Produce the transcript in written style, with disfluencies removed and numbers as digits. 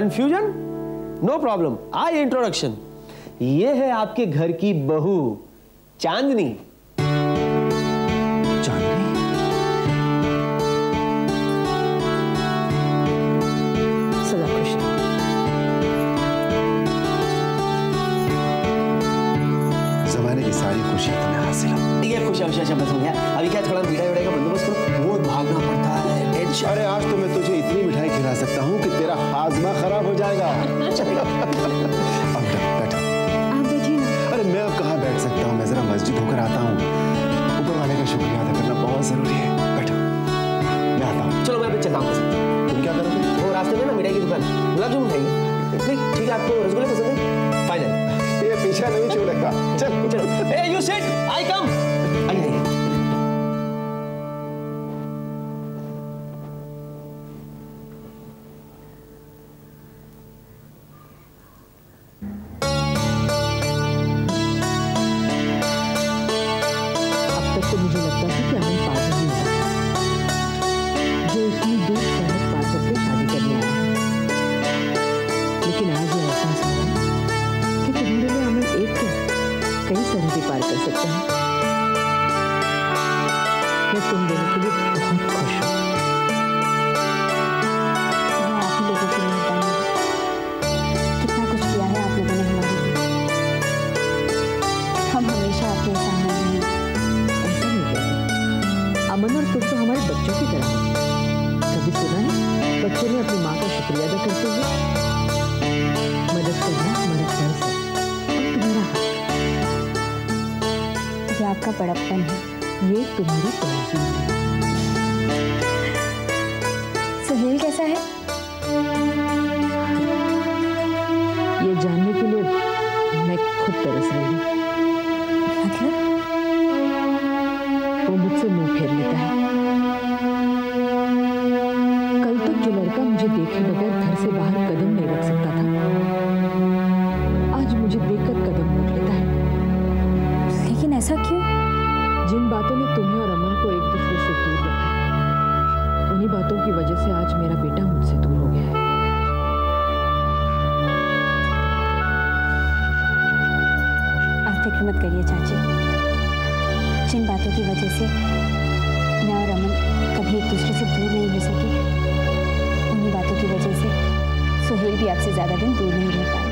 Confusion, no problem. आज introduction, ये है आपके घर की बहू चांदनी। अरे आज तो मैं तुझे इतनी मिठाई खिला सकता हूँ कि तेरा हाजमा खराब हो जाएगा। अब बैठो। आप बैठिए ना। अरे मैं अब कहाँ बैठ सकता हूँ, मैं जरा मस्जिद होकर आता हूँ। ऊपर वाले का शुक्रिया अदा करना बहुत जरूरी है। बैठो, मैं आता हूँ। चलो मैं भी चलता हूँ। तुम क्या करोगे? वो रास्ते में ना मिठाई की दुकान, गुलाब जामुन खाइए। ठीक है, आपको रसगुल्ले पसंद है? फाइनल, ये पीछा नहीं छोड़ेगा। चल चलो, यू सिट, आई कम। आपसे ज्यादा दिन दूर नहीं रह पाए।